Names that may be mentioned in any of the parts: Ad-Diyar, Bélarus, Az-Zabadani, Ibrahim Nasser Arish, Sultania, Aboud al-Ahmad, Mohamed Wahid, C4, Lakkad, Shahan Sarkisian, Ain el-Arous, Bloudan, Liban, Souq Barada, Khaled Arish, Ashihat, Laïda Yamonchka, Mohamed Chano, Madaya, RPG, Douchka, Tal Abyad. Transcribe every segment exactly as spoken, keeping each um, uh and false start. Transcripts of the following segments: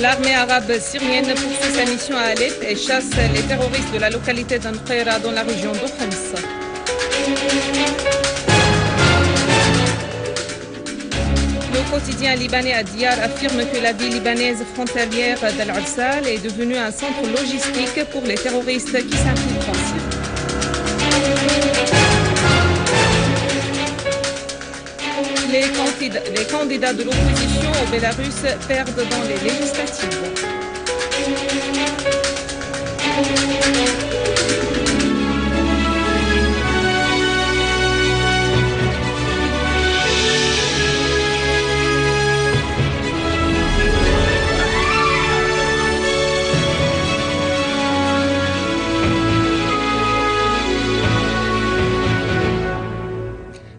L'armée arabe syrienne poursuit sa mission à Alep et chasse les terroristes de la localité d'Anqira dans la région de Homs. Le quotidien libanais Ad-Diyar affirme que la ville libanaise frontalière d'Al-Arsal est devenue un centre logistique pour les terroristes qui s'infiltrent en Syrie. Les candidats, les candidats de l'opposition au Bélarus perdent dans les législatives.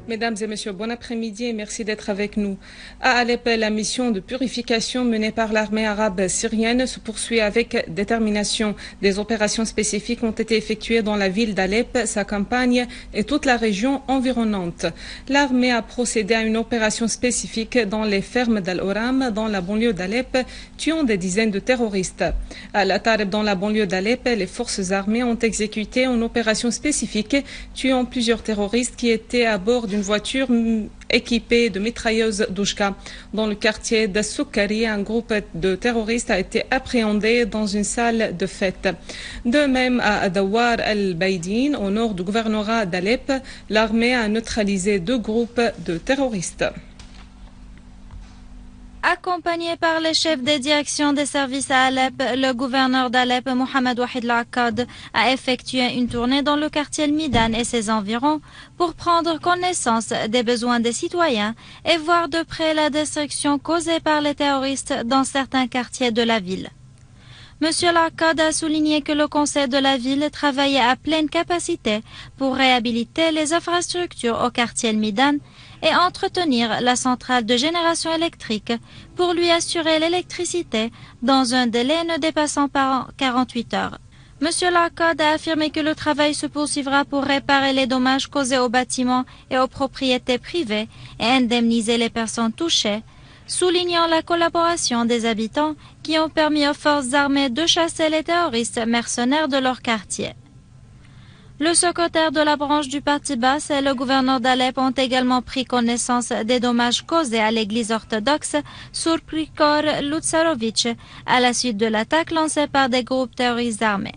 Mesdames et messieurs, bon après-midi et merci d'être avec nous. À Alep, la mission de purification menée par l'armée arabe syrienne se poursuit avec détermination. Des opérations spécifiques ont été effectuées dans la ville d'Alep, sa campagne et toute la région environnante. L'armée a procédé à une opération spécifique dans les fermes d'Al-Oram, dans la banlieue d'Alep, tuant des dizaines de terroristes. À la Tareb, dans la banlieue d'Alep, les forces armées ont exécuté une opération spécifique, tuant plusieurs terroristes qui étaient à bord d'une voiture équipée de mitrailleuses Douchka. Dans le quartier d'Assoukari, un groupe de terroristes a été appréhendé dans une salle de fête. De même, à Ad-Dawar al-Baydin, au nord du gouvernorat d'Alep, l'armée a neutralisé deux groupes de terroristes. Accompagné par les chefs des directions des services à Alep, le gouverneur d'Alep, Mohamed Wahid, a effectué une tournée dans le quartier Midan et ses environs pour prendre connaissance des besoins des citoyens et voir de près la destruction causée par les terroristes dans certains quartiers de la ville. Monsieur Lakkad a souligné que le conseil de la ville travaillait à pleine capacité pour réhabiliter les infrastructures au quartier Midan et entretenir la centrale de génération électrique pour lui assurer l'électricité dans un délai ne dépassant pas quarante-huit heures. Monsieur Lakkad a affirmé que le travail se poursuivra pour réparer les dommages causés aux bâtiments et aux propriétés privées et indemniser les personnes touchées, soulignant la collaboration des habitants qui ont permis aux forces armées de chasser les terroristes mercenaires de leur quartier. Le secrétaire de la branche du Parti Basse et le gouverneur d'Alep ont également pris connaissance des dommages causés à l'église orthodoxe Surprikor Lutsarovitch à la suite de l'attaque lancée par des groupes terroristes armés.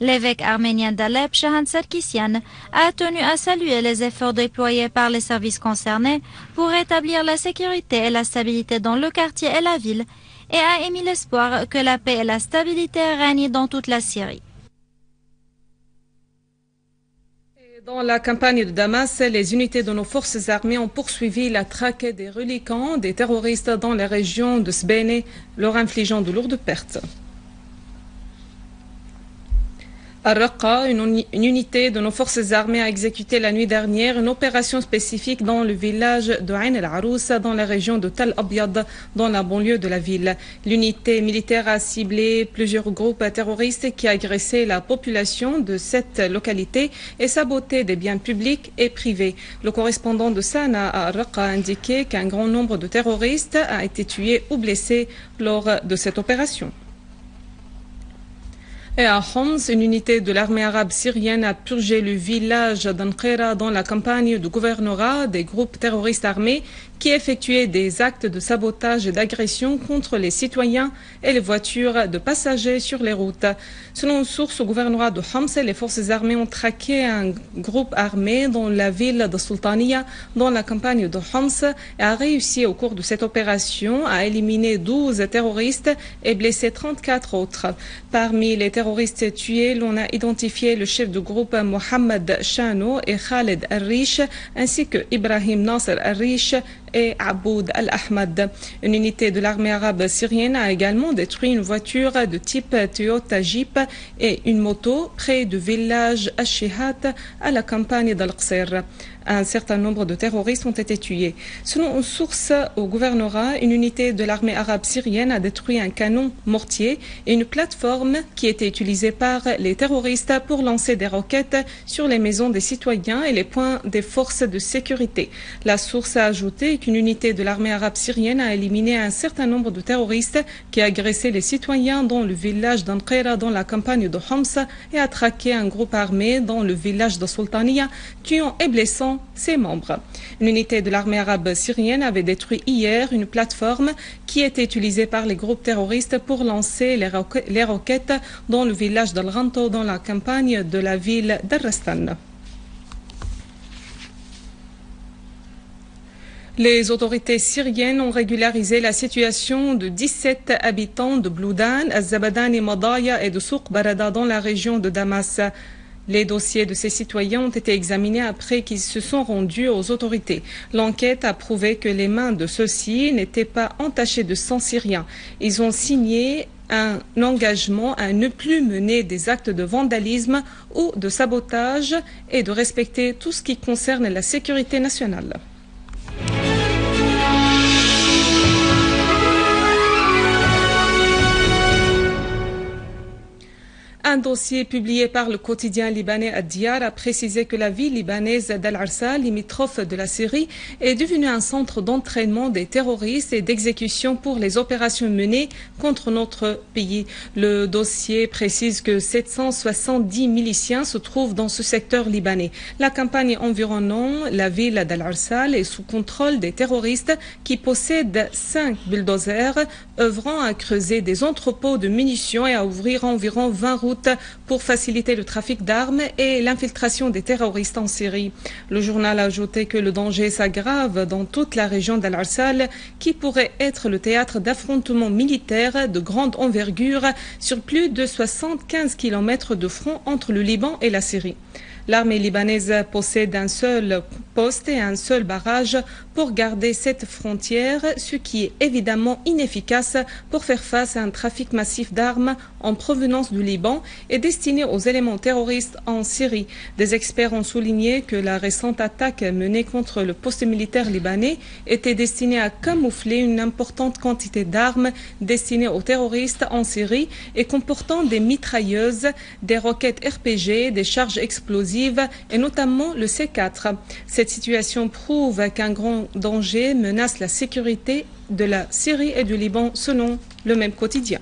L'évêque arménien d'Alep, Shahan Sarkisian, a tenu à saluer les efforts déployés par les services concernés pour rétablir la sécurité et la stabilité dans le quartier et la ville et a émis l'espoir que la paix et la stabilité règnent dans toute la Syrie. Dans la campagne de Damas, les unités de nos forces armées ont poursuivi la traque des reliquants des terroristes dans les régions de Sbéné, leur infligeant de lourdes pertes. À Raqqa, une, une unité de nos forces armées a exécuté la nuit dernière une opération spécifique dans le village de Ain el-Arous, dans la région de Tal Abyad, dans la banlieue de la ville. L'unité militaire a ciblé plusieurs groupes terroristes qui agressaient la population de cette localité et sabotaient des biens publics et privés. Le correspondant de Sanaa à Raqqa a indiqué qu'un grand nombre de terroristes a été tués ou blessés lors de cette opération. Et à Homs, une unité de l'armée arabe syrienne a purgé le village d'Anqira dans la campagne du gouvernorat des groupes terroristes armés qui effectuaient des actes de sabotage et d'agression contre les citoyens et les voitures de passagers sur les routes. Selon une source au gouvernorat de Homs, les forces armées ont traqué un groupe armé dans la ville de Sultania, dans la campagne de Homs, et a réussi au cours de cette opération à éliminer douze terroristes et blesser trente-quatre autres. Parmi les terroristes tués, l'on a identifié le chef du groupe Mohamed Chano et Khaled Arish, ainsi que Ibrahim Nasser Arish et Aboud al-Ahmad. Une unité de l'armée arabe syrienne a également détruit une voiture de type Toyota Jeep et une moto près du village Ashihat à la campagne d'Al-Qsir. Un certain nombre de terroristes ont été tués. Selon une source au gouvernorat, une unité de l'armée arabe syrienne a détruit un canon mortier et une plateforme qui était utilisée par les terroristes pour lancer des roquettes sur les maisons des citoyens et les points des forces de sécurité. La source a ajouté qu'une unité de l'armée arabe syrienne a éliminé un certain nombre de terroristes qui agressaient les citoyens dans le village d'Anqira, dans la campagne de Homs, et a traqué un groupe armé dans le village de Sultania, tuant et blessant ses membres. Une unité de l'armée arabe syrienne avait détruit hier une plateforme qui était utilisée par les groupes terroristes pour lancer les, roque les roquettes dans le village d'Al-Ghanto, dans la campagne de la ville d'Arrestan. Les autorités syriennes ont régularisé la situation de dix-sept habitants de Bloudan, Az-Zabadani, Madaya et de Souq Barada dans la région de Damas. Les dossiers de ces citoyens ont été examinés après qu'ils se sont rendus aux autorités. L'enquête a prouvé que les mains de ceux-ci n'étaient pas entachées de sang syrien. Ils ont signé un engagement à ne plus mener des actes de vandalisme ou de sabotage et de respecter tout ce qui concerne la sécurité nationale. Un dossier publié par le quotidien libanais Ad-Diyar a précisé que la ville libanaise d'Al-Arsa, limitrophe de la Syrie, est devenue un centre d'entraînement des terroristes et d'exécution pour les opérations menées contre notre pays. Le dossier précise que sept cent soixante-dix miliciens se trouvent dans ce secteur libanais. La campagne environnant la ville d'Al-Arsa est sous contrôle des terroristes qui possèdent cinq bulldozers, œuvrant à creuser des entrepôts de munitions et à ouvrir environ vingt routes pour faciliter le trafic d'armes et l'infiltration des terroristes en Syrie. Le journal a ajouté que le danger s'aggrave dans toute la région d'Al-Arsal, qui pourrait être le théâtre d'affrontements militaires de grande envergure sur plus de soixante-quinze kilomètres de front entre le Liban et la Syrie. L'armée libanaise possède un seul poste et un seul barrage pour garder cette frontière, ce qui est évidemment inefficace pour faire face à un trafic massif d'armes en provenance du Liban et destiné aux éléments terroristes en Syrie. Des experts ont souligné que la récente attaque menée contre le poste militaire libanais était destinée à camoufler une importante quantité d'armes destinées aux terroristes en Syrie et comportant des mitrailleuses, des roquettes R P G, des charges explosives et notamment le C quatre. Cette situation prouve qu'un grand danger menace la sécurité de la Syrie et du Liban, selon le même quotidien.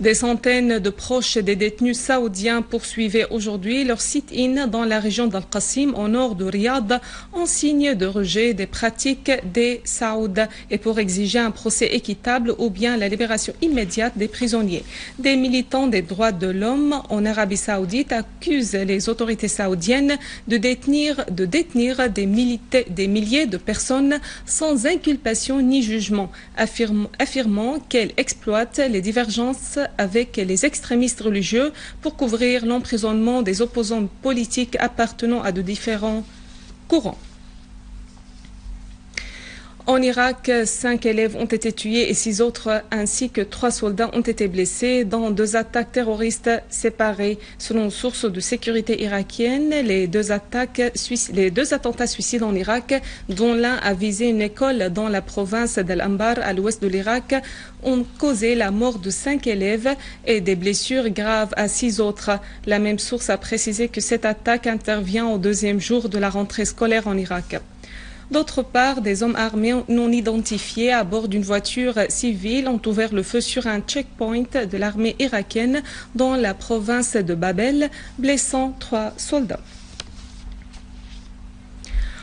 Des centaines de proches des détenus saoudiens poursuivaient aujourd'hui leur sit-in dans la région d'Al-Qassim, au nord de Riyad, en signe de rejet des pratiques des Saouds et pour exiger un procès équitable ou bien la libération immédiate des prisonniers. Des militants des droits de l'homme en Arabie saoudite accusent les autorités saoudiennes de détenir, de détenir des, des milliers de personnes sans inculpation ni jugement, affirme, affirmant qu'elles exploitent les divergences avec les extrémistes religieux pour couvrir l'emprisonnement des opposants politiques appartenant à de différents courants. En Irak, cinq élèves ont été tués et six autres ainsi que trois soldats ont été blessés dans deux attaques terroristes séparées. Selon sources de sécurité irakienne, les deux, attaques, les deux attentats suicides en Irak, dont l'un a visé une école dans la province d'Al-Anbar à l'ouest de l'Irak, ont causé la mort de cinq élèves et des blessures graves à six autres. La même source a précisé que cette attaque intervient au deuxième jour de la rentrée scolaire en Irak. D'autre part, des hommes armés non identifiés à bord d'une voiture civile ont ouvert le feu sur un checkpoint de l'armée irakienne dans la province de Babel, blessant trois soldats.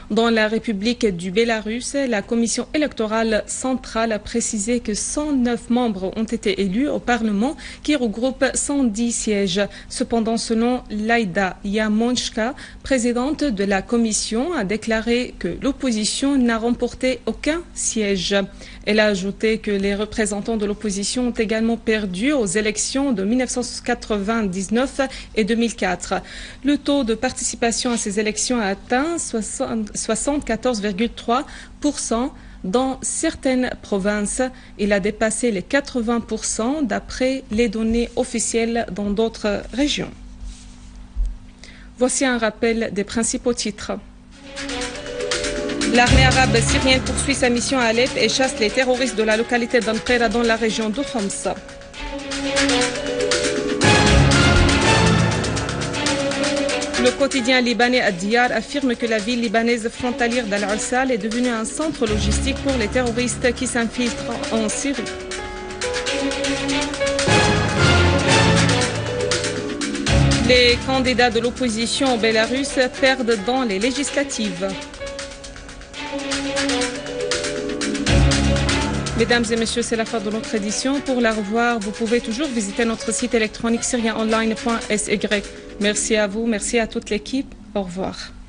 Dans la République du Bélarus, la Commission électorale centrale a précisé que cent neuf membres ont été élus au Parlement qui regroupe cent dix sièges. Cependant, selon Laïda Yamonchka, présidente de la Commission, a déclaré que l'opposition n'a remporté aucun siège. Elle a ajouté que les représentants de l'opposition ont également perdu aux élections de mille neuf cent quatre-vingt-dix-neuf et deux mille quatre. Le taux de participation à ces élections a atteint soixante-quatorze virgule trois pour cent dans certaines provinces. Il a dépassé les quatre-vingts pour cent d'après les données officielles dans d'autres régions. Voici un rappel des principaux titres. L'armée arabe syrienne poursuit sa mission à Alep et chasse les terroristes de la localité d'Anqira dans la région de Homs. Le quotidien libanais Ad-Diyar affirme que la ville libanaise frontalière d'Al-Ussal est devenue un centre logistique pour les terroristes qui s'infiltrent en Syrie. Les candidats de l'opposition en Bélarus perdent dans les législatives. Mesdames et messieurs, c'est la fin de notre édition. Pour la revoir, vous pouvez toujours visiter notre site électronique syria online point s y. Merci à vous, merci à toute l'équipe. Au revoir.